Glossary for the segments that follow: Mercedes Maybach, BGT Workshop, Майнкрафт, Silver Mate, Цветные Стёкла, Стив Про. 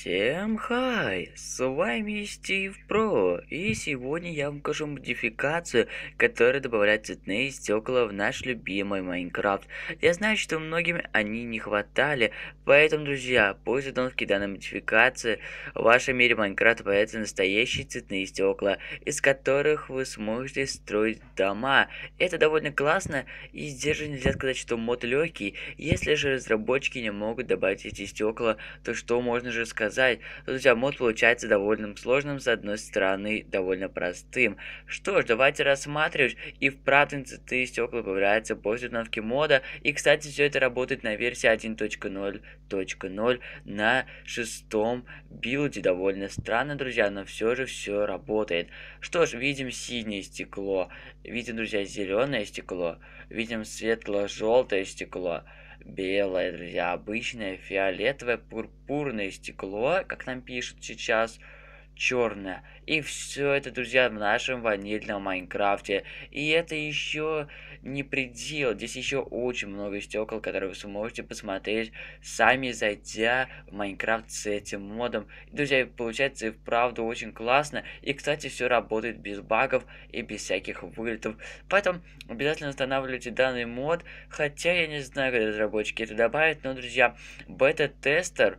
Всем хай, с вами Стив Про, и сегодня я вам покажу модификацию, которая добавляет цветные стекла в наш любимый Майнкрафт. Я знаю, что многим они не хватали, поэтому, друзья, после установки данной модификации в вашем мире Майнкрафт появятся настоящие цветные стекла, из которых вы сможете строить дома. Это довольно классно, и здесь же нельзя сказать, что мод легкий. Если же разработчики не могут добавить эти стекла, то что можно же сказать? Друзья, мод получается довольно сложным, с одной стороны довольно простым. Что ж, давайте рассматривать. И вправду цветные стекла появляются после установки мода. И, кстати, все это работает на версии 1.0.0 на 6-м билде. Довольно странно, друзья, но все же все работает. Что ж, видим синее стекло, видим, друзья, зеленое стекло, видим светло-желтое стекло, белое, друзья, обычное, фиолетовое, пурпурное стекло, как нам пишут сейчас, черное. И все это, друзья, в нашем ванильном Майнкрафте. И это еще не предел. Здесь еще очень много стекол, которые вы сможете посмотреть, сами зайдя в Майнкрафт с этим модом. И, друзья, получается и вправду очень классно. И, кстати, все работает без багов и без всяких вылетов. Поэтому обязательно устанавливайте данный мод. Хотя я не знаю, когда разработчики это добавят, но, друзья, бета-тестер...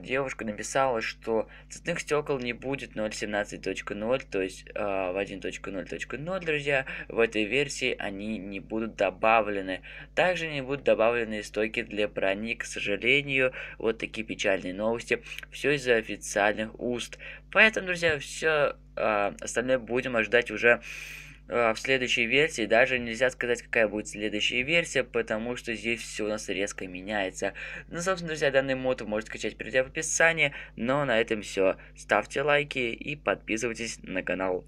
девушка написала, что цветных стекол не будет 0.17.0, то есть в 1.0.0, друзья, в этой версии они не будут добавлены. Также не будут добавлены стойки для брони, к сожалению. Вот такие печальные новости. Все из-за официальных уст. Поэтому, друзья, все остальное будем ожидать уже в следующей версии. Даже нельзя сказать, какая будет следующая версия, потому что здесь все у нас резко меняется. Ну, собственно, друзья, данный мод вы можете скачать, перейдя в описании. Но на этом все. Ставьте лайки и подписывайтесь на канал.